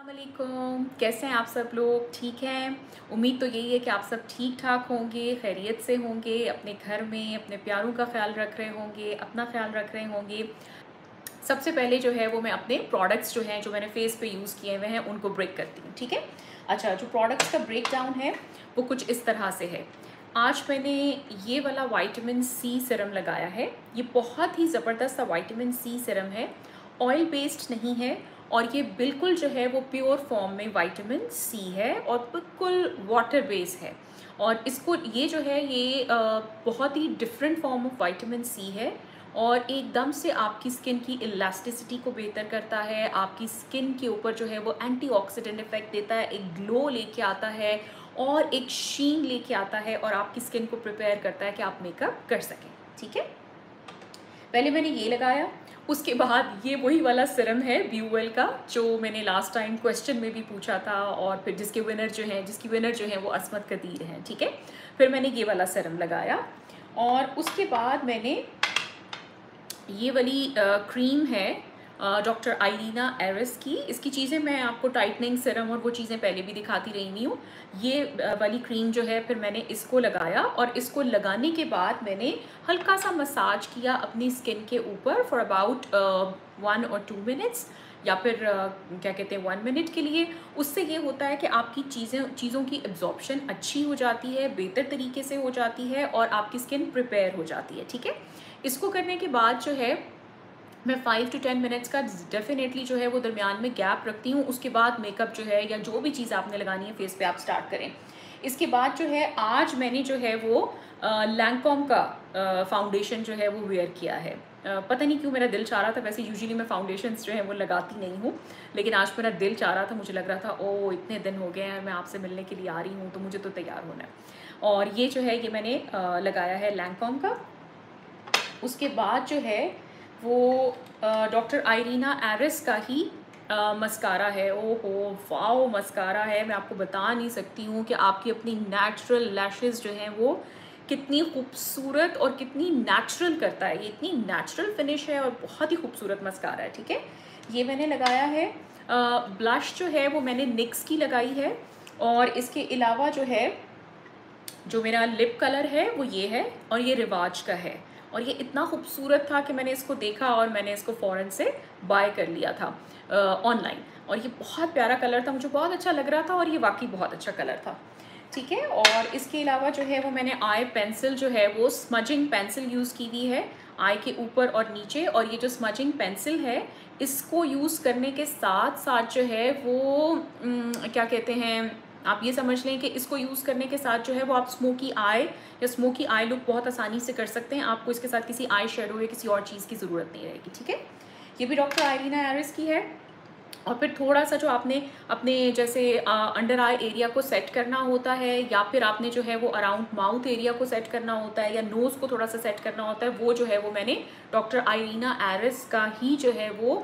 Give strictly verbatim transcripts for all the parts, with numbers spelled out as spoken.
अस्सलामुअलैकुम, कैसे हैं आप सब लोग? ठीक हैं? उम्मीद तो यही है कि आप सब ठीक ठाक होंगे, खैरियत से होंगे, अपने घर में अपने प्यारों का ख्याल रख रहे होंगे, अपना ख्याल रख रहे होंगे। सबसे पहले जो है वो मैं अपने प्रोडक्ट्स जो हैं जो मैंने फेस पे यूज़ किए हुए हैं उनको ब्रेक करती हूँ। ठीक है, अच्छा जो प्रोडक्ट्स का ब्रेक डाउन है वो कुछ इस तरह से है। आज मैंने ये वाला वाइटामिन सी सीरम लगाया है, ये बहुत ही ज़बरदस्त सा वाइटामिन सी सीरम है, ऑयल बेस्ड नहीं है और ये बिल्कुल जो है वो प्योर फॉर्म में विटामिन सी है और बिल्कुल वाटर बेस है। और इसको ये जो है ये बहुत ही different form of vitamin C है और एकदम से आपकी स्किन की इलास्टिसिटी को बेहतर करता है, आपकी स्किन के ऊपर जो है वो एंटीऑक्सीडेंट इफ़ेक्ट देता है, एक ग्लो लेके आता है और एक शीन लेके आता है और आपकी स्किन को प्रिपेयर करता है कि आप मेकअप कर सकें। ठीक है, पहले मैंने ये लगाया, उसके बाद ये वही वाला सीरम है ब्यूवेल का जो मैंने लास्ट टाइम क्वेश्चन में भी पूछा था और फिर जिसके विनर जो हैं जिसकी विनर जो है वो असमत कदीर हैं। ठीक है, फिर मैंने ये वाला सीरम लगाया और उसके बाद मैंने ये वाली क्रीम है डॉक्टर आइरीना एरिस की, इसकी चीज़ें मैं आपको टाइटनिंग सीरम और वो चीज़ें पहले भी दिखाती रही हुई हूँ। ये वाली क्रीम जो है फिर मैंने इसको लगाया और इसको लगाने के बाद मैंने हल्का सा मसाज किया अपनी स्किन के ऊपर फॉर अबाउट वन और टू मिनट्स या फिर uh, क्या कहते हैं वन मिनट के लिए। उससे ये होता है कि आपकी चीज़ें चीज़ों की एब्जॉर्प्शन अच्छी हो जाती है, बेहतर तरीके से हो जाती है और आपकी स्किन प्रिपेयर हो जाती है। ठीक है, इसको करने के बाद जो है मैं फ़ाइव टू टेन मिनट्स का डेफिनेटली जो है वो दरमियान में गैप रखती हूँ। उसके बाद मेकअप जो है या जो भी चीज़ आपने लगानी है फेस पे आप स्टार्ट करें। इसके बाद जो है आज मैंने जो है वो लैंकोम का फाउंडेशन जो है वो वेयर किया है। आ, पता नहीं क्यों मेरा दिल चाह रहा था, वैसे यूजुअली मैं फाउंडेशंस जो है वो लगाती नहीं हूँ लेकिन आज मेरा दिल चाह रहा था, मुझे लग रहा था ओ इतने दिन हो गए हैं मैं आपसे मिलने के लिए आ रही हूँ तो मुझे तो तैयार होना है। और ये जो है ये मैंने आ, लगाया है लैंकोम का। उसके बाद जो है वो डॉक्टर आइरीना एरिस का ही आ, मस्कारा है। ओहो वाओ, मस्कारा है, मैं आपको बता नहीं सकती हूँ कि आपकी अपनी नेचुरल लैशेस जो हैं वो कितनी खूबसूरत और कितनी नेचुरल करता है। ये इतनी नेचुरल फिनिश है और बहुत ही खूबसूरत मस्कारा है। ठीक है, ये मैंने लगाया है। आ, ब्लश जो है वो मैंने निक्स की लगाई है और इसके अलावा जो है जो मेरा लिप कलर है वो ये है और ये रिवाज का है और ये इतना खूबसूरत था कि मैंने इसको देखा और मैंने इसको फ़ौरन से बाय कर लिया था ऑनलाइन और ये बहुत प्यारा कलर था, मुझे बहुत अच्छा लग रहा था और ये वाकई बहुत अच्छा कलर था। ठीक है, और इसके अलावा जो है वो मैंने आई पेंसिल जो है वो स्मजिंग पेंसिल यूज़ की हुई है आई के ऊपर और नीचे। और ये जो स्मजिंग पेंसिल है इसको यूज़ करने के साथ साथ जो है वो न, क्या कहते हैं, आप ये समझ लें कि इसको यूज़ करने के साथ जो है वो आप स्मोकी आई या स्मोकी आई लुक बहुत आसानी से कर सकते हैं। आपको इसके साथ किसी आई शेडो या किसी और चीज़ की ज़रूरत नहीं रहेगी। ठीक है, ये भी डॉक्टर आइरीना एरिस की है। और फिर थोड़ा सा जो आपने अपने जैसे आ, अंडर आई एरिया को सेट करना होता है या फिर आपने जो है वो अराउंड माउथ एरिया को सेट करना होता है या नोज़ को थोड़ा सा सेट करना होता है, वो जो है वो मैंने डॉक्टर आइरीना एरिस का ही जो है वो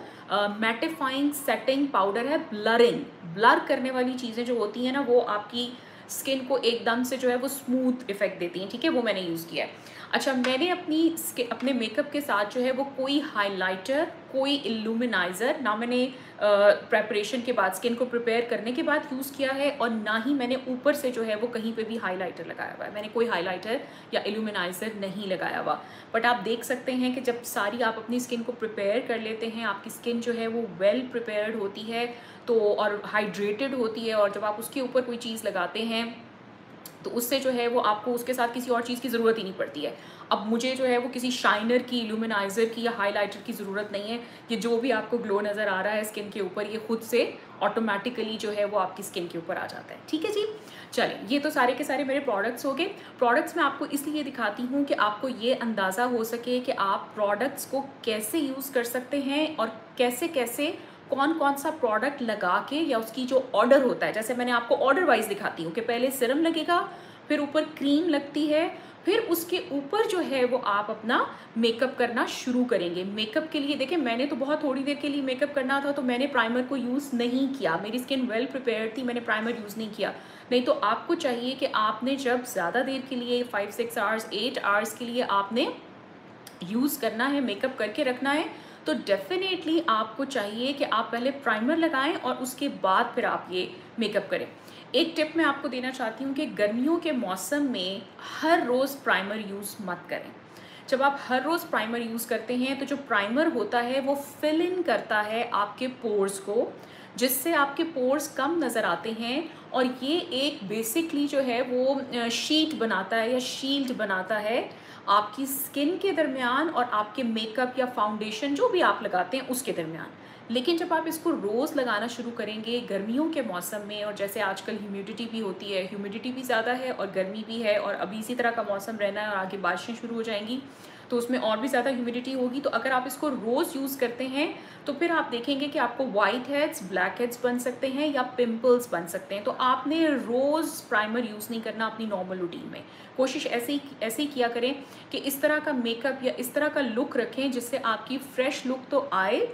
मैटिफाइंग सेटिंग पाउडर है। ब्लरिंग ब्लर करने वाली चीज़ें जो होती हैं ना वो आपकी स्किन को एकदम से जो है वो स्मूथ इफेक्ट देती हैं। ठीक है, वो मैंने यूज़ किया है। अच्छा, मैंने अपनी अपने मेकअप के साथ जो है वो कोई हाइलाइटर, कोई इल्यूमिनाइज़र ना मैंने प्रेपरेशन के बाद स्किन को प्रिपेयर करने के बाद यूज़ किया है और ना ही मैंने ऊपर से जो है वो कहीं पे भी हाइलाइटर लगाया हुआ है। मैंने कोई हाइलाइटर या इल्यूमिनाइज़र नहीं लगाया हुआ। बट आप देख सकते हैं कि जब सारी आप अपनी स्किन को प्रिपेयर कर लेते हैं, आपकी स्किन जो है वो वेल प्रिपेयर्ड होती है तो और हाइड्रेटेड होती है और जब आप उसके ऊपर कोई चीज़ लगाते हैं तो उससे जो है वो आपको उसके साथ किसी और चीज़ की ज़रूरत ही नहीं पड़ती है। अब मुझे जो है वो किसी शाइनर की, इल्यूमिनाइज़र की या हाइलाइटर की ज़रूरत नहीं है। ये जो भी आपको ग्लो नज़र आ रहा है स्किन के ऊपर ये खुद से ऑटोमेटिकली जो है वो आपकी स्किन के ऊपर आ जाता है। ठीक है जी, चलें, ये तो सारे के सारे मेरे प्रोडक्ट्स हो गए। प्रोडक्ट्स मैं आपको इसलिए दिखाती हूँ कि आपको ये अंदाज़ा हो सके कि आप प्रोडक्ट्स को कैसे यूज़ कर सकते हैं और कैसे कैसे कौन कौन सा प्रोडक्ट लगा के या उसकी जो ऑर्डर होता है, जैसे मैंने आपको ऑर्डर वाइज दिखाती हूँ कि पहले सीरम लगेगा, फिर ऊपर क्रीम लगती है, फिर उसके ऊपर जो है वो आप अपना मेकअप करना शुरू करेंगे। मेकअप के लिए देखिए मैंने तो बहुत थोड़ी देर के लिए मेकअप करना था तो मैंने प्राइमर को यूज़ नहीं किया, मेरी स्किन वेल प्रिपेयर्ड थी, मैंने प्राइमर यूज़ नहीं किया। नहीं तो आपको चाहिए कि आपने जब ज़्यादा देर के लिए five six hours eight hours के लिए आपने यूज़ करना है, मेकअप करके रखना है तो डेफिनेटली आपको चाहिए कि आप पहले प्राइमर लगाएं और उसके बाद फिर आप ये मेकअप करें। एक टिप मैं आपको देना चाहती हूँ कि गर्मियों के मौसम में हर रोज़ प्राइमर यूज़ मत करें। जब आप हर रोज़ प्राइमर यूज़ करते हैं तो जो प्राइमर होता है वो फिल इन करता है आपके पोर्स को, जिससे आपके पोर्स कम नज़र आते हैं और ये एक बेसिकली जो है वो शीट बनाता है या शील्ड बनाता है आपकी स्किन के दरमियान और आपके मेकअप या फाउंडेशन जो भी आप लगाते हैं उसके दरमियान। लेकिन जब आप इसको रोज़ लगाना शुरू करेंगे गर्मियों के मौसम में, और जैसे आजकल ह्यूमिडिटी भी होती है, ह्यूमिडिटी भी ज़्यादा है और गर्मी भी है और अभी इसी तरह का मौसम रहना है और आगे बारिशें शुरू हो जाएंगी तो उसमें और भी ज़्यादा ह्यूमिडिटी होगी, तो अगर आप इसको रोज़ यूज़ करते हैं तो फिर आप देखेंगे कि आपको वाइट हेड्स, ब्लैक हेड्स बन सकते हैं या पिंपल्स बन सकते हैं। तो आपने रोज़ प्राइमर यूज़ नहीं करना अपनी नॉर्मल रूटीन में। कोशिश ऐसे ऐसे ही किया करें कि इस तरह का मेकअप या इस तरह का लुक रखें जिससे आपकी फ्रेश लुक तो आए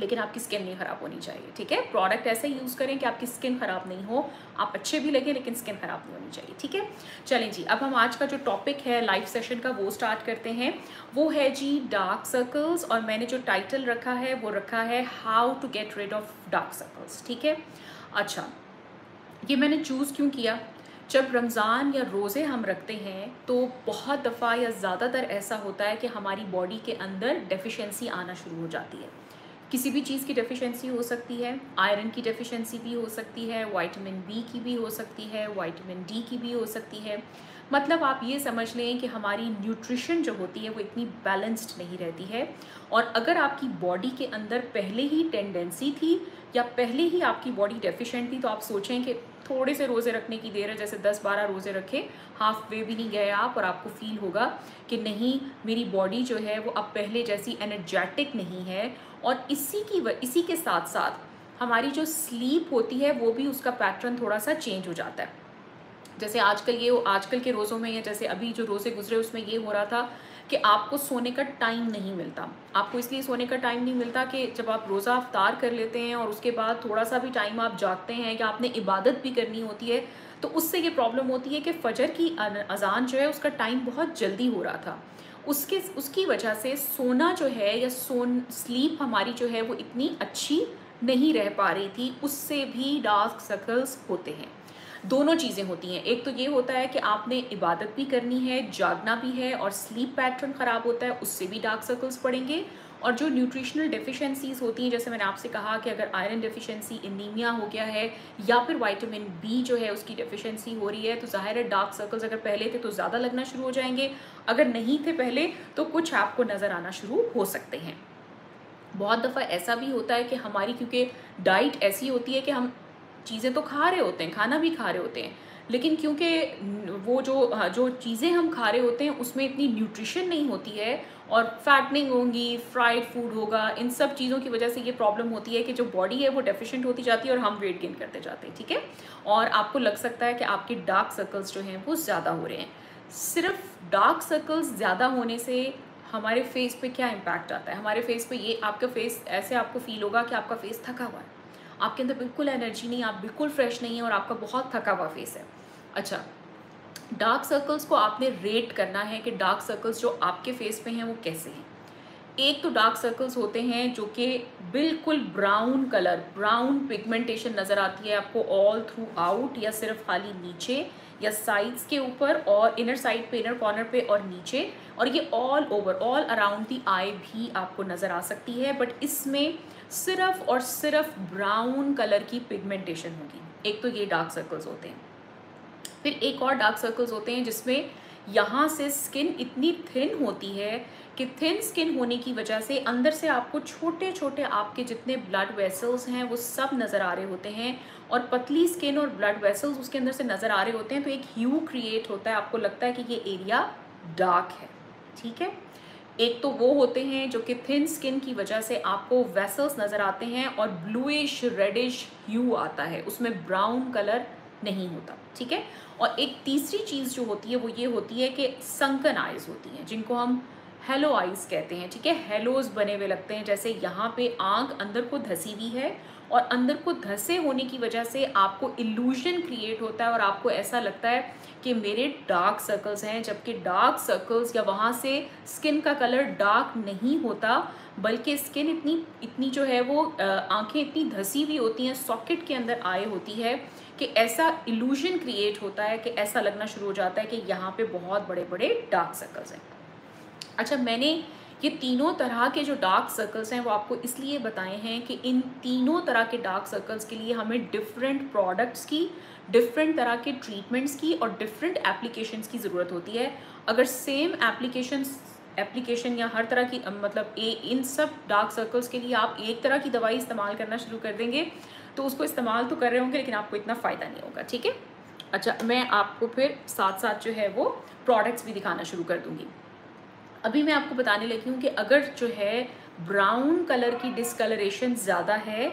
लेकिन आपकी स्किन नहीं ख़राब होनी चाहिए। ठीक है, प्रोडक्ट ऐसे यूज़ करें कि आपकी स्किन ख़राब नहीं हो, आप अच्छे भी लगें लेकिन स्किन ख़राब नहीं होनी चाहिए। ठीक है, चलें जी, अब हम आज का जो टॉपिक है लाइव सेशन का वो स्टार्ट करते हैं। वो है जी डार्क सर्कल्स, और मैंने जो टाइटल रखा है वो रखा है how to get rid of dark circles. ठीक है, अच्छा ये मैंने चूज़ क्यों किया? जब रमज़ान या रोज़े हम रखते हैं तो बहुत दफ़ा या ज़्यादातर ऐसा होता है कि हमारी बॉडी के अंदर डेफिशिएंसी आना शुरू हो जाती है। किसी भी चीज़ की डेफिशिएंसी हो सकती है, आयरन की डेफिशिएंसी भी हो सकती है, विटामिन बी की भी हो सकती है, विटामिन डी की भी हो सकती है। मतलब आप ये समझ लें कि हमारी न्यूट्रिशन जो होती है वो इतनी बैलेंस्ड नहीं रहती है, और अगर आपकी बॉडी के अंदर पहले ही टेंडेंसी थी या पहले ही आपकी बॉडी डेफिशिएंट थी तो आप सोचें कि थोड़े से रोज़े रखने की देर है, जैसे दस बारह रोज़े रखें, हाफ वे भी नहीं गए आप और आपको फ़ील होगा कि नहीं मेरी बॉडी जो है वो अब पहले जैसी एनर्जेटिक नहीं है। और इसी की इसी के साथ साथ हमारी जो स्लीप होती है वो भी उसका पैटर्न थोड़ा सा चेंज हो जाता है। जैसे आजकल ये आजकल के रोज़ों में या जैसे अभी जो रोज़े गुजरे उसमें ये हो रहा था कि आपको सोने का टाइम नहीं मिलता। आपको इसलिए सोने का टाइम नहीं मिलता कि जब आप रोज़ा अफ्तार कर लेते हैं और उसके बाद थोड़ा सा भी टाइम आप जागते हैं या आपने इबादत भी करनी होती है तो उससे ये प्रॉब्लम होती है कि फ़जर की अजान जो है उसका टाइम बहुत जल्दी हो रहा था। उसके उसकी वजह से सोना जो है या सोन स्लीप हमारी जो है वो इतनी अच्छी नहीं रह पा रही थी, उससे भी डार्क सर्कल्स होते हैं। दोनों चीज़ें होती हैं, एक तो ये होता है कि आपने इबादत भी करनी है, जागना भी है और स्लीप पैटर्न ख़राब होता है, उससे भी डार्क सर्कल्स पड़ेंगे। और जो न्यूट्रिशनल डेफिशिएंसीज़ होती हैं, जैसे मैंने आपसे कहा कि अगर आयरन डेफिशिएंसी, एनीमिया हो गया है या फिर विटामिन बी जो है उसकी डेफिशिएंसी हो रही है तो ज़ाहिर है डार्क सर्कल्स अगर पहले थे तो ज़्यादा लगना शुरू हो जाएंगे, अगर नहीं थे पहले तो कुछ आपको नज़र आना शुरू हो सकते हैं। बहुत दफ़ा ऐसा भी होता है कि हमारी क्योंकि डाइट ऐसी होती है कि हम चीज़ें तो खा रहे होते हैं, खाना भी खा रहे होते हैं, लेकिन क्योंकि वो जो जो चीज़ें हम खा रहे होते हैं उसमें इतनी न्यूट्रिशन नहीं होती है और फैटनिंग होंगी, फ्राइड फूड होगा, इन सब चीज़ों की वजह से ये प्रॉब्लम होती है कि जो बॉडी है वो डेफिशिएंट होती जाती है और हम वेट गेन करते जाते हैं। ठीक है, और आपको लग सकता है कि आपके डार्क सर्कल्स जो हैं वो ज़्यादा हो रहे हैं। सिर्फ डार्क सर्कल्स ज़्यादा होने से हमारे फेस पर क्या इम्पैक्ट आता है? हमारे फेस पर ये आपका फेस ऐसे आपको फ़ील होगा कि आपका फेस थका हुआ है, आपके अंदर बिल्कुल एनर्जी नहीं, आप बिल्कुल फ्रेश नहीं है और आपका बहुत थका हुआ फेस है। अच्छा, डार्क सर्कल्स को आपने रेट करना है कि डार्क सर्कल्स जो आपके फेस पे हैं वो कैसे हैं। एक तो डार्क सर्कल्स होते हैं जो कि बिल्कुल ब्राउन कलर, ब्राउन पिगमेंटेशन नज़र आती है आपको ऑल थ्रू आउट, या सिर्फ खाली नीचे या साइड्स के ऊपर और इनर साइड पे, इनर कॉर्नर पे और नीचे, और ये all over, all around the eye भी आपको नज़र आ सकती है, बट इसमें सिर्फ और सिर्फ ब्राउन कलर की पिगमेंटेशन होगी। एक तो ये डार्क सर्कल्स होते हैं। फिर एक और डार्क सर्कल्स होते हैं जिसमें यहाँ से स्किन इतनी थिन होती है कि थिन स्किन होने की वजह से अंदर से आपको छोटे छोटे आपके जितने ब्लड वेसल्स हैं वो सब नज़र आ रहे होते हैं, और पतली स्किन और ब्लड वेसल्स उसके अंदर से नज़र आ रहे होते हैं, तो एक ह्यू क्रिएट होता है, आपको लगता है कि ये एरिया डार्क है। ठीक है, एक तो वो होते हैं जो कि थिन स्किन की वजह से आपको वेसल्स नज़र आते हैं और ब्लूइश रेडिश ह्यू आता है, उसमें ब्राउन कलर नहीं होता। ठीक है, और एक तीसरी चीज़ जो होती है वो ये होती है कि सनकन आइज़ होती हैं, जिनको हम हेलो आइज कहते हैं, ठीक है। हेलोज बने हुए लगते हैं, जैसे यहाँ पे आँख अंदर को धसी हुई है और अंदर को धसे होने की वजह से आपको इल्यूजन क्रिएट होता है और आपको ऐसा लगता है कि मेरे डार्क सर्कल्स हैं, जबकि डार्क सर्कल्स या वहाँ से स्किन का कलर डार्क नहीं होता, बल्कि स्किन इतनी इतनी जो है वो आंखें इतनी धसी हुई होती हैं, सॉकेट के अंदर आए होती है कि ऐसा इल्यूजन क्रिएट होता है कि ऐसा लगना शुरू हो जाता है कि यहाँ पे बहुत बड़े बड़े डार्क सर्कल्स हैं। अच्छा, मैंने ये तीनों तरह के जो डार्क सर्कल्स हैं वो आपको इसलिए बताए हैं कि इन तीनों तरह के डार्क सर्कल्स के लिए हमें डिफरेंट प्रोडक्ट्स की, डिफरेंट तरह के ट्रीटमेंट्स की और डिफरेंट एप्लीकेशंस की ज़रूरत होती है। अगर सेम एप्लीकेशन एप्लीकेशन या हर तरह की मतलब ए इन सब डार्क सर्कल्स के लिए आप एक तरह की दवाई इस्तेमाल करना शुरू कर देंगे तो उसको इस्तेमाल तो कर रहे होंगे लेकिन आपको इतना फ़ायदा नहीं होगा, ठीक है। अच्छा, मैं आपको फिर साथ साथ जो है वो प्रोडक्ट्स भी दिखाना शुरू कर दूँगी। अभी मैं आपको बताने लगी हूँ कि अगर जो है ब्राउन कलर की डिसकलरेशन ज़्यादा है,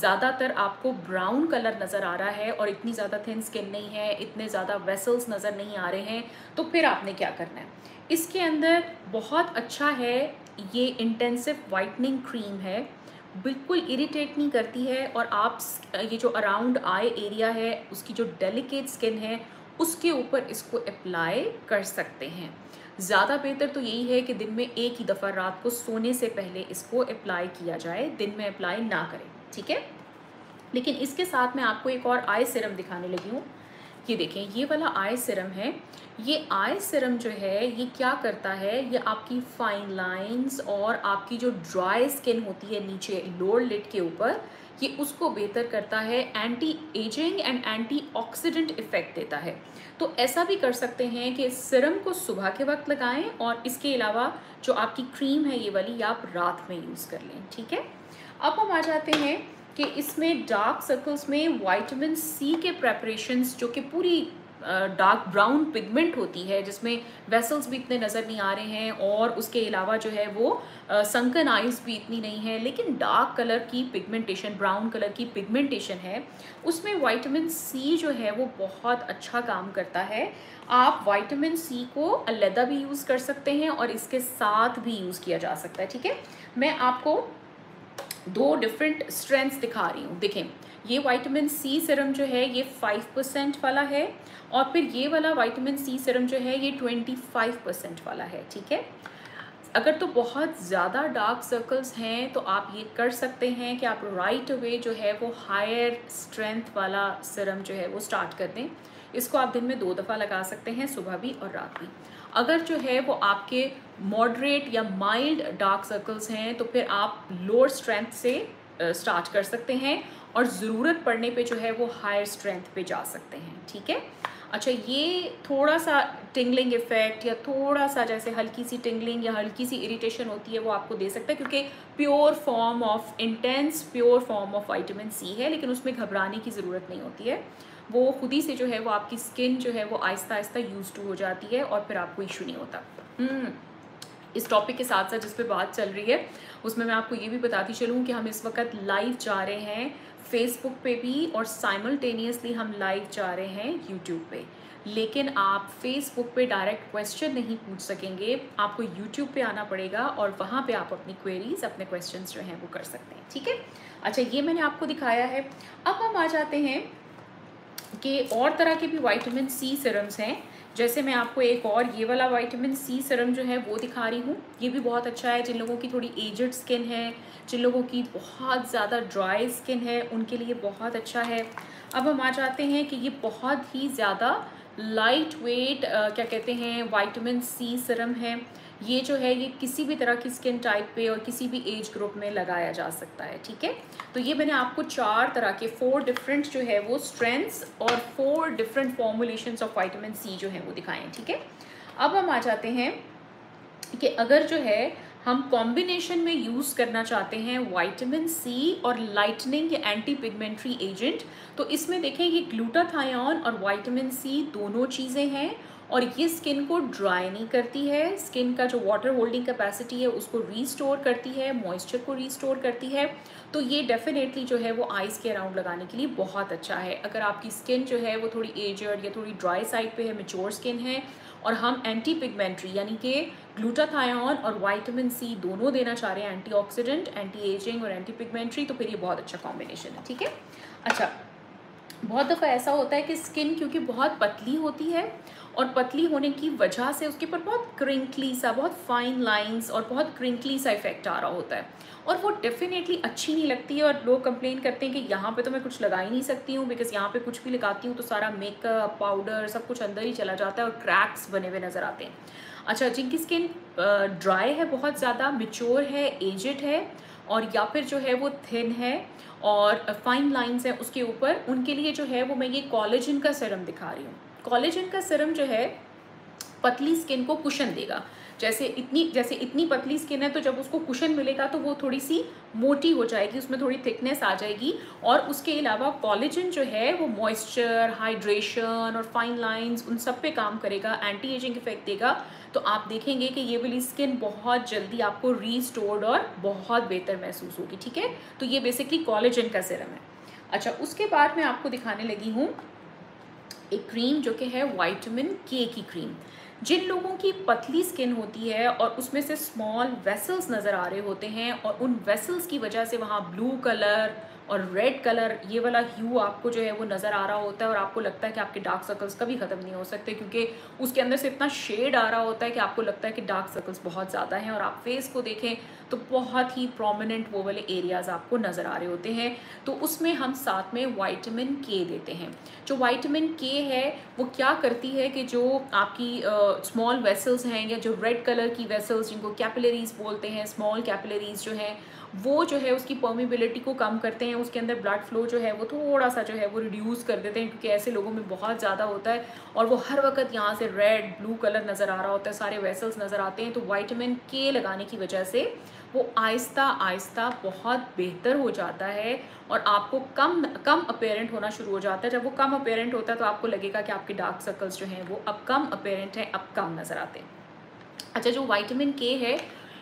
ज़्यादातर आपको ब्राउन कलर नज़र आ रहा है और इतनी ज़्यादा थिन स्किन नहीं है, इतने ज़्यादा वेसल्स नज़र नहीं आ रहे हैं, तो फिर आपने क्या करना है, इसके अंदर बहुत अच्छा है ये इंटेंसिव वाइटनिंग क्रीम है, बिल्कुल इरिटेट नहीं करती है और आप ये जो अराउंड आई एरिया है उसकी जो डेलिकेट स्किन है उसके ऊपर इसको अप्लाई कर सकते हैं। ज़्यादा बेहतर तो यही है कि दिन में एक ही दफ़ा रात को सोने से पहले इसको अप्लाई किया जाए, दिन में अप्लाई ना करें, ठीक है। लेकिन इसके साथ मैं आपको एक और आई सिरम दिखाने लगी हूँ। ये देखें, ये वाला आई सिरम है। ये आई सिरम जो है ये क्या करता है, ये आपकी फाइन लाइंस और आपकी जो ड्राई स्किन होती है नीचे लोअर लिड के ऊपर, ये उसको बेहतर करता है, anti ageing and anti oxidant effect देता है। तो ऐसा भी कर सकते हैं कि सिरम को सुबह के वक्त लगाएं और इसके अलावा जो आपकी क्रीम है ये वाली आप रात में यूज़ कर लें, ठीक है। अब हम आ जाते हैं कि इसमें डार्क सर्कल्स में विटामिन सी के प्रेपरेशंस, जो कि पूरी डार्क ब्राउन पिगमेंट होती है जिसमें वेसल्स भी इतने नज़र नहीं आ रहे हैं और उसके अलावा जो है वो संकन आइज़ भी इतनी नहीं है, लेकिन डार्क कलर की पिगमेंटेशन, ब्राउन कलर की पिगमेंटेशन है, उसमें विटामिन सी जो है वो बहुत अच्छा काम करता है। आप विटामिन सी को अलहदा भी यूज़ कर सकते हैं और इसके साथ भी यूज़ किया जा सकता है, ठीक है। मैं आपको दो डिफरेंट स्ट्रेंथ्स दिखा रही हूँ। देखें, ये विटामिन सी सिरम जो है ये फाइव परसेंट वाला है और फिर ये वाला विटामिन सी सिरम जो है ये ट्वेंटी फाइव परसेंट वाला है, ठीक है। अगर तो बहुत ज़्यादा डार्क सर्कल्स हैं तो आप ये कर सकते हैं कि आप राइट अवे जो है वो हायर स्ट्रेंथ वाला सिरम जो है वो स्टार्ट कर दें। इसको आप दिन में दो दफ़ा लगा सकते हैं, सुबह भी और रात भी। अगर जो है वो आपके मॉडरेट या माइल्ड डार्क सर्कल्स हैं तो फिर आप लोअर स्ट्रेंथ से स्टार्ट कर सकते हैं और ज़रूरत पड़ने पे जो है वो हायर स्ट्रेंथ पे जा सकते हैं, ठीक है। अच्छा, ये थोड़ा सा टिंगलिंग इफ़ेक्ट या थोड़ा सा जैसे हल्की सी टिंगलिंग या हल्की सी इरिटेशन होती है वो आपको दे सकता है, क्योंकि pure form of intense pure form of vitamin C है, लेकिन उसमें घबराने की ज़रूरत नहीं होती है। वो खुद ही से जो है वो आपकी स्किन जो है वो आहिस्ता आहिस्ता यूज टू हो जाती है और फिर आपको इशू नहीं होता। hmm. इस टॉपिक के साथ साथ जिस पे बात चल रही है उसमें मैं आपको ये भी बताती चलूँ कि हम इस वक्त लाइव जा रहे हैं फेसबुक पे भी और साइमल्टेनियसली हम लाइव जा रहे हैं यूट्यूब पे, लेकिन आप फेसबुक पे डायरेक्ट क्वेश्चन नहीं पूछ सकेंगे, आपको यूट्यूब पे आना पड़ेगा और वहाँ पे आप अपनी क्वेरीज, अपने क्वेश्चंस जो हैं वो कर सकते हैं, ठीक है। अच्छा, ये मैंने आपको दिखाया है। अब हम आ जाते हैं कि और तरह के भी विटामिन सी सिरम्स हैं, जैसे मैं आपको एक और ये वाला विटामिन सी सिरम जो है वो दिखा रही हूँ। ये भी बहुत अच्छा है, जिन लोगों की थोड़ी एजड स्किन है, जिन लोगों की बहुत ज़्यादा ड्राई स्किन है, उनके लिए बहुत अच्छा है। अब हम आ जाते हैं कि ये बहुत ही ज़्यादा लाइट वेट आ, क्या कहते हैं विटामिन सी सिरम है। ये जो है ये किसी भी तरह की स्किन टाइप पे और किसी भी एज ग्रुप में लगाया जा सकता है, ठीक है। तो ये मैंने आपको चार तरह के फोर डिफरेंट जो है वो स्ट्रेंथ्स और four different formulations of vitamin C जो है वो दिखाएं, ठीक है। अब हम आ जाते हैं कि अगर जो है हम कॉम्बिनेशन में यूज़ करना चाहते हैं विटामिन सी और लाइटनिंग या एंटी पिगमेंट्री एजेंट, तो इसमें देखें ये ग्लूटाथायोन और विटामिन सी दोनों चीज़ें हैं और ये स्किन को ड्राई नहीं करती है, स्किन का जो वाटर होल्डिंग कैपेसिटी है उसको रीस्टोर करती है, मॉइस्चर को रीस्टोर करती है। तो ये डेफिनेटली जो है वो आइज़ के अराउंड लगाने के लिए बहुत अच्छा है। अगर आपकी स्किन जो है वो थोड़ी एजड या थोड़ी ड्राई साइड पे है, मेच्योर स्किन है और हम एंटी पिगमेंट्री यानी कि ग्लूटाथायोन और वाइटामिन सी दोनों देना चाह रहे हैं, एंटीऑक्सीडेंट, एंटी एजिंग और एंटी पिगमेंट्री, तो फिर ये बहुत अच्छा कॉम्बिनेशन है। ठीक है। अच्छा, बहुत दफ़ा ऐसा होता है कि स्किन क्योंकि बहुत पतली होती है और पतली होने की वजह से उसके ऊपर बहुत क्रिंकली सा, बहुत फाइन लाइंस और बहुत क्रिंकली सा इफेक्ट आ रहा होता है और वो डेफिनेटली अच्छी नहीं लगती है। और लोग कंप्लेन करते हैं कि यहाँ पे तो मैं कुछ लगा ही नहीं सकती हूँ बिकॉज यहाँ पे कुछ भी लगाती हूँ तो सारा मेकअप, पाउडर, सब कुछ अंदर ही चला जाता है और क्रैक्स बने हुए नज़र आते हैं। अच्छा, जिनकी स्किन ड्राई है, बहुत ज़्यादा मेच्योर है, एजड है और या फिर जो है वो थिन है और फाइन लाइंस हैं उसके ऊपर, उनके लिए जो है वो मैं ये कोलेजन का सीरम दिखा रही हूँ। कोलेजन का सीरम जो है पतली स्किन को कुशन देगा। जैसे इतनी जैसे इतनी पतली स्किन है तो जब उसको कुशन मिलेगा तो वो थोड़ी सी मोटी हो जाएगी, उसमें थोड़ी थिकनेस आ जाएगी। और उसके अलावा कोलेजन जो है वो मॉइस्चर, हाइड्रेशन और फाइन लाइंस उन सब पे काम करेगा, एंटी एजिंग इफेक्ट देगा। तो आप देखेंगे कि ये वाली स्किन बहुत जल्दी आपको रीस्टोर्ड और बहुत बेहतर महसूस होगी। ठीक है, तो ये बेसिकली कोलेजन का सीरम है। अच्छा, उसके बाद मैं आपको दिखाने लगी हूँ एक क्रीम जो कि है वाइटामिन के की क्रीम। जिन लोगों की पतली स्किन होती है और उसमें से स्मॉल वेसल्स नज़र आ रहे होते हैं और उन वेसल्स की वजह से वहाँ ब्लू कलर और रेड कलर, ये वाला ह्यू आपको जो है वो नज़र आ रहा होता है और आपको लगता है कि आपके डार्क सर्कल्स कभी ख़त्म नहीं हो सकते क्योंकि उसके अंदर से इतना शेड आ रहा होता है कि आपको लगता है कि डार्क सर्कल्स बहुत ज़्यादा हैं। और आप फेस को देखें तो बहुत ही प्रोमिनेंट वो वाले एरियाज़ आपको नज़र आ रहे होते हैं। तो उसमें हम साथ में वाइटामिन के देते हैं। जो वाइटामिन के है वो क्या करती है कि जो आपकी स्मॉल वेसल्स हैं या जो रेड कलर की वेसल्स जिनको कैपिलरीज बोलते हैं, स्मॉल कैपिलरीज जो हैं, वो जो है उसकी परमिबिलिटी को कम करते हैं, उसके अंदर ब्लड फ्लो जो है वो थोड़ा सा जो है वो रिड्यूस कर देते हैं क्योंकि ऐसे लोगों में बहुत ज़्यादा होता है और वो हर वक्त यहाँ से रेड, ब्लू कलर नज़र आ रहा होता है, सारे वेसल्स नज़र आते हैं। तो वाइटामिन के लगाने की वजह से वो आहिस्ता आहिस्ता बहुत बेहतर हो जाता है और आपको कम कम अपेरेंट होना शुरू हो जाता है। जब वो कम अपेरेंट होता है तो आपको लगेगा कि आपके डार्क सर्कल्स जो हैं वो अब कम अपेरेंट हैं, अब कम नज़र आते हैं। अच्छा, जो वाइटामिन के है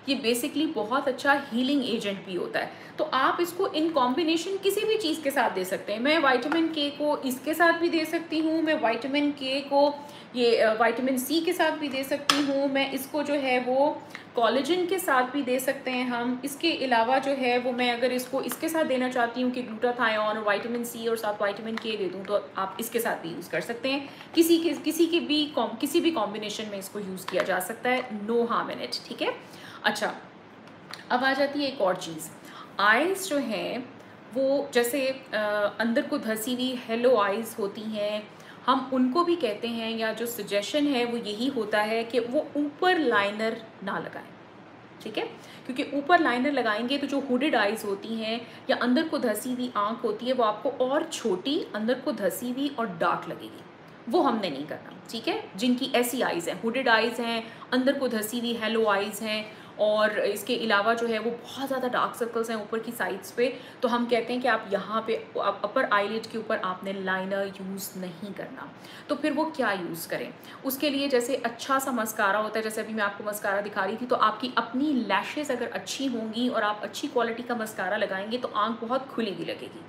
ये बेसिकली बहुत अच्छा हीलिंग एजेंट भी होता है, तो आप इसको इन कॉम्बिनेशन किसी भी चीज़ के साथ दे सकते हैं। मैं वाइटामिन के को इसके साथ भी दे सकती हूँ, मैं वाइटामिन के को ये वाइटामिन सी के साथ भी दे सकती हूँ, मैं इसको जो है वो कोलेजन के साथ भी दे सकते हैं हम। इसके अलावा जो है वो मैं अगर इसको इसके साथ देना चाहती हूँ कि ग्लूटाथायोन और वाइटामिन सी और साथ वाइटामिन के दे दूँ तो आप इसके साथ भी यूज़ कर सकते हैं। किसी के किसी के भी किसी भी कॉम्बिनेशन में इसको यूज़ किया जा सकता है, नो हार्म इन इट। ठीक है। अच्छा, अब आ जाती है एक और चीज़। आइज़ जो हैं वो जैसे आ, अंदर को धसी हुई हेलो आइज़ होती हैं, हम उनको भी कहते हैं या जो सजेशन है वो यही होता है कि वो ऊपर लाइनर ना लगाएं। ठीक है, क्योंकि ऊपर लाइनर लगाएंगे तो जो हुडेड आइज़ होती हैं या अंदर को धसी हुई आँख होती है वो आपको और छोटी, अंदर को धसी हुई और डार्क लगेगी। वो हमने नहीं करना। ठीक है, जिनकी ऐसी आइज़ हैं, हुडेड आइज़ हैं, अंदर को धसी हुई हेलो आइज़ हैं और इसके अलावा जो है वो बहुत ज़्यादा डार्क सर्कल्स हैं ऊपर की साइड्स पे, तो हम कहते हैं कि आप यहाँ पे आप अपर आईलिड के ऊपर आपने लाइनर यूज़ नहीं करना। तो फिर वो क्या यूज़ करें? उसके लिए जैसे अच्छा सा मस्कारा होता है, जैसे अभी मैं आपको मस्कारा दिखा रही थी, तो आपकी अपनी लैशेज़ अगर अच्छी होंगी और आप अच्छी क्वालिटी का मस्कारा लगाएंगे तो आँख बहुत खुली भी लगेगी।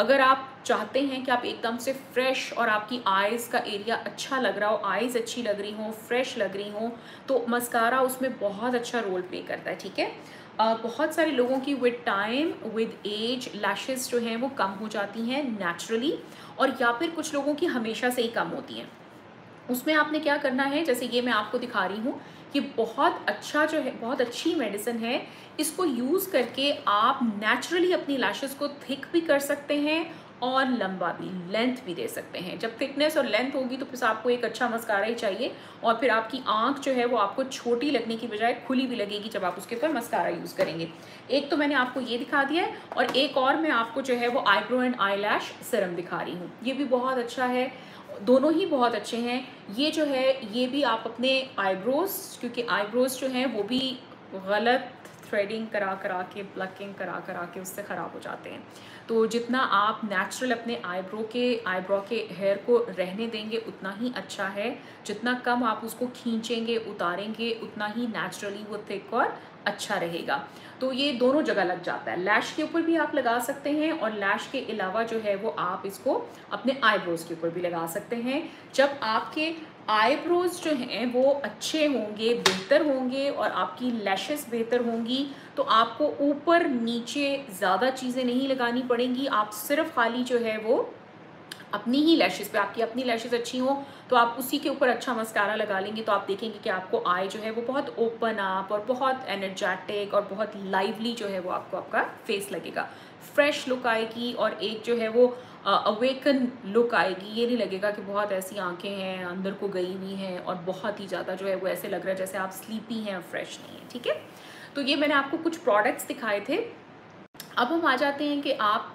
अगर आप चाहते हैं कि आप एकदम से फ्रेश और आपकी आइज़ का एरिया अच्छा लग रहा हो, आइज़ अच्छी लग रही हो, फ्रेश लग रही हो, तो मस्कारा उसमें बहुत अच्छा रोल प्ले करता है। ठीक है, बहुत सारे लोगों की with time, with age, lashes जो हैं वो कम हो जाती हैं नेचुरली, और या फिर कुछ लोगों की हमेशा से ही कम होती हैं। उसमें आपने क्या करना है, जैसे ये मैं आपको दिखा रही हूँ, ये बहुत अच्छा जो है, बहुत अच्छी मेडिसिन है। इसको यूज़ करके आप नेचुरली अपनी लैशेस को थिक भी कर सकते हैं और लंबा भी, लेंथ भी दे सकते हैं। जब थिकनेस और लेंथ होगी तो फिर आपको एक अच्छा मस्कारा ही चाहिए और फिर आपकी आंख जो है वो आपको छोटी लगने की बजाय खुली भी लगेगी जब आप उसके ऊपर मस्कारा यूज़ करेंगे। एक तो मैंने आपको ये दिखा दिया है और एक और मैं आपको जो है वो eyebrow and eyelash serum दिखा रही हूँ। ये भी बहुत अच्छा है, दोनों ही बहुत अच्छे हैं। ये जो है ये भी आप अपने आईब्रोज, क्योंकि आईब्रोज जो हैं वो भी गलत थ्रेडिंग करा करा के, ब्लकिंग करा करा के उससे ख़राब हो जाते हैं। तो जितना आप नेचुरल अपने आईब्रो के आईब्रो के हेयर को रहने देंगे उतना ही अच्छा है। जितना कम आप उसको खींचेंगे, उतारेंगे, उतना ही नेचुरली वो थिक और अच्छा रहेगा। तो ये दोनों जगह लग जाता है, लैश के ऊपर भी आप लगा सकते हैं और लैश के अलावा जो है वो आप इसको अपने आईब्रोज के ऊपर भी लगा सकते हैं। जब आपके आईब्रोज जो हैं वो अच्छे होंगे, बेहतर होंगे और आपकी लैशेस बेहतर होंगी, तो आपको ऊपर नीचे ज़्यादा चीज़ें नहीं लगानी पड़ेंगी। आप सिर्फ खाली जो है वो अपनी ही लैशेस पे, आपकी अपनी लैशेस अच्छी हो तो आप उसी के ऊपर अच्छा मस्कारा लगा लेंगे, तो आप देखेंगे कि आपको आई जो है वो बहुत ओपन अप और बहुत एनर्जेटिक और बहुत लाइवली जो है वो आपको आपका फेस लगेगा, फ्रेश लुक आएगी और एक जो है वो अवेकन लुक आएगी। ये नहीं लगेगा कि बहुत ऐसी आंखें हैं अंदर को गई हुई हैं और बहुत ही ज़्यादा जो है वो ऐसे लग रहा है जैसे आप स्लीपी हैं और फ्रेश नहीं हैं। ठीक है, तो ये मैंने आपको कुछ प्रोडक्ट्स दिखाए थे। अब हम आ जाते हैं कि आप,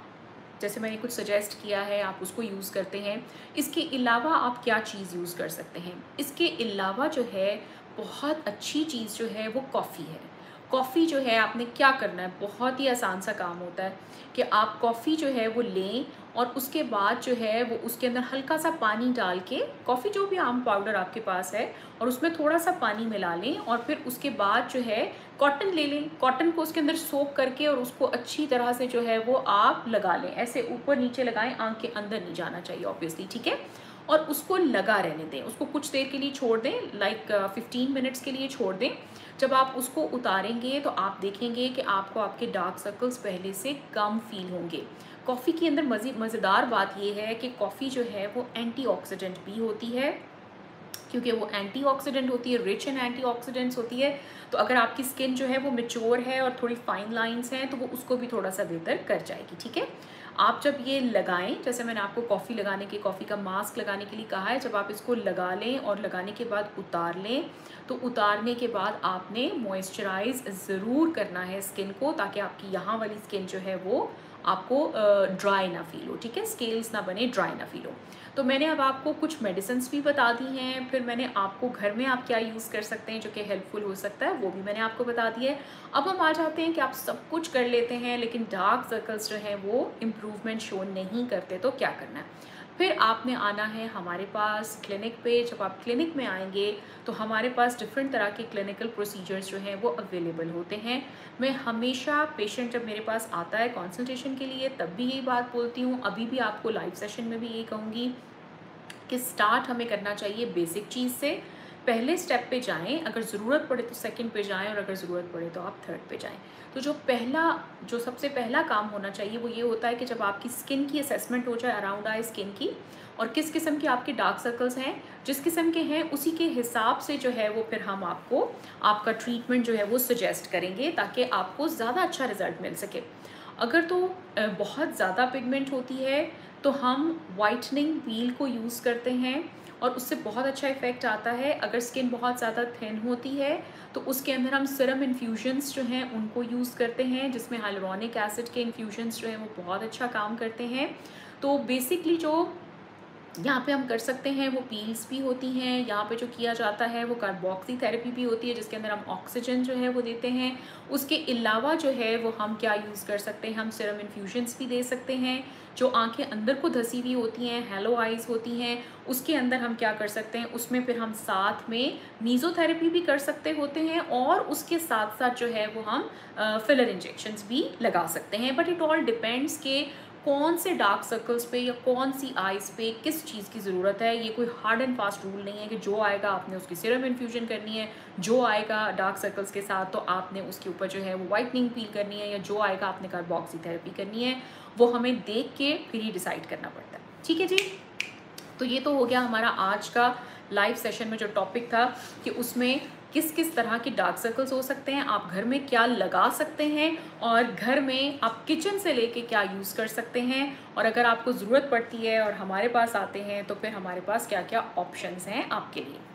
जैसे मैंने कुछ सजेस्ट किया है, आप उसको यूज़ करते हैं, इसके अलावा आप क्या चीज़ यूज़ कर सकते हैं। इसके अलावा जो है बहुत अच्छी चीज़ जो है वो कॉफ़ी है। कॉफ़ी जो है आपने क्या करना है, बहुत ही आसान सा काम होता है कि आप कॉफ़ी जो है वो लें और उसके बाद जो है वो उसके अंदर हल्का सा पानी डाल के, कॉफ़ी जो भी आम पाउडर आपके पास है, और उसमें थोड़ा सा पानी मिला लें और फिर उसके बाद जो है कॉटन ले लें, कॉटन को उसके अंदर सोक करके और उसको अच्छी तरह से जो है वो आप लगा लें, ऐसे ऊपर नीचे लगाएं, आँख के अंदर नहीं जाना चाहिए ऑब्वियसली, ठीक है, और उसको लगा रहने दें, उसको कुछ देर के लिए छोड़ दें, लाइक फिफ्टीन मिनट्स के लिए छोड़ दें। जब आप उसको उतारेंगे तो आप देखेंगे कि आपको आपके डार्क सर्कल्स पहले से कम फील होंगे। कॉफ़ी के अंदर मज़े मज़ेदार बात यह है कि कॉफ़ी जो है वो एंटीऑक्सीडेंट भी होती है, क्योंकि वो एंटीऑक्सीडेंट होती है, रिच इन एंटीऑक्सीडेंट्स होती है, तो अगर आपकी स्किन जो है वो मेच्योर है और थोड़ी फाइन लाइंस हैं तो वो उसको भी थोड़ा सा बेहतर कर जाएगी। ठीक है, आप जब ये लगाएं, जैसे मैंने आपको कॉफ़ी लगाने के, कॉफ़ी का मास्क लगाने के लिए कहा है, जब आप इसको लगा लें और लगाने के बाद उतार लें, तो उतारने के बाद आपने मॉइस्चराइज़ ज़रूर करना है स्किन को, ताकि आपकी यहाँ वाली स्किन जो है वो आपको ड्राई ना फील हो, ठीक है, स्केल्स ना बने, ड्राई ना फील हो। तो मैंने अब आपको कुछ मेडिसिन्स भी बता दी हैं, फिर मैंने आपको घर में आप क्या यूज़ कर सकते हैं जो कि हेल्पफुल हो सकता है वो भी मैंने आपको बता दी है। अब हम आ जाते हैं कि आप सब कुछ कर लेते हैं लेकिन डार्क सर्कल्स जो हैं वो इम्प्रूवमेंट शो नहीं करते, तो क्या करना है। फिर आपने आना है हमारे पास क्लिनिक पे। जब आप क्लिनिक में आएंगे तो हमारे पास डिफरेंट तरह के क्लिनिकल प्रोसीजर्स जो हैं वो अवेलेबल होते हैं। मैं हमेशा, पेशेंट जब मेरे पास आता है कंसल्टेशन के लिए तब भी यही बात बोलती हूँ, अभी भी आपको लाइव सेशन में भी यही कहूँगी कि स्टार्ट हमें करना चाहिए बेसिक चीज़ से, पहले स्टेप पे जाएं, अगर ज़रूरत पड़े तो सेकंड पे जाएं और अगर ज़रूरत पड़े तो आप थर्ड पे जाएं। तो जो पहला, जो सबसे पहला काम होना चाहिए वो ये होता है कि जब आपकी स्किन की असेसमेंट हो जाए, अराउंड आई स्किन की, और किस किस्म के आपके डार्क सर्कल्स हैं, जिस किस्म के हैं उसी के हिसाब से जो है वो फिर हम आपको आपका ट्रीटमेंट जो है वो सजेस्ट करेंगे, ताकि आपको ज़्यादा अच्छा रिजल्ट मिल सके। अगर तो बहुत ज़्यादा पिगमेंट होती है तो हम वाइटनिंग व्हील को यूज़ करते हैं और उससे बहुत अच्छा इफेक्ट आता है। अगर स्किन बहुत ज़्यादा थिन होती है तो उसके अंदर हम सिरम इन्फ्यूजन्स जो हैं उनको यूज़ करते हैं, जिसमें हाइलुरोनिक एसिड के इन्फ्यूजन्स जो हैं वो बहुत अच्छा काम करते हैं। तो बेसिकली जो यहाँ पे हम कर सकते हैं वो पील्स भी होती हैं, यहाँ पे जो किया जाता है वो कार्बोक्सी थेरेपी भी होती है, जिसके अंदर हम ऑक्सीजन जो है वो देते हैं। उसके अलावा जो है वो हम क्या यूज़ कर सकते हैं, हम सिरम इन्फ्यूजन्स भी दे सकते हैं। जो आंखें अंदर को धसी हुई होती हैं, हेलो आइज़ होती हैं, उसके अंदर हम क्या कर सकते हैं, उसमें फिर हम साथ में मीज़ोथेरेपी भी कर सकते होते हैं और उसके साथ साथ जो है वो हम फिलर इंजेक्शंस भी लगा सकते हैं। बट इट ऑल डिपेंड्स के कौन से डार्क सर्कल्स पे या कौन सी आइज़ पे किस चीज़ की ज़रूरत है। ये कोई हार्ड एंड फास्ट रूल नहीं है कि जो आएगा आपने उसकी सीरम इन्फ्यूजन करनी है, जो आएगा डार्क सर्कल्स के साथ तो आपने उसके ऊपर जो है वो वाइटनिंग पील करनी है, या जो आएगा आपने कार्बोक्सी थेरेपी करनी है। वो हमें देख के फिर ही डिसाइड करना पड़ता है। ठीक है जी, तो ये तो हो गया हमारा आज का लाइव सेशन में जो टॉपिक था कि उसमें किस किस तरह के डार्क सर्कल्स हो सकते हैं, आप घर में क्या लगा सकते हैं और घर में आप किचन से लेके क्या यूज़ कर सकते हैं, और अगर आपको ज़रूरत पड़ती है और हमारे पास आते हैं तो फिर हमारे पास क्या क्या ऑप्शंस हैं आपके लिए।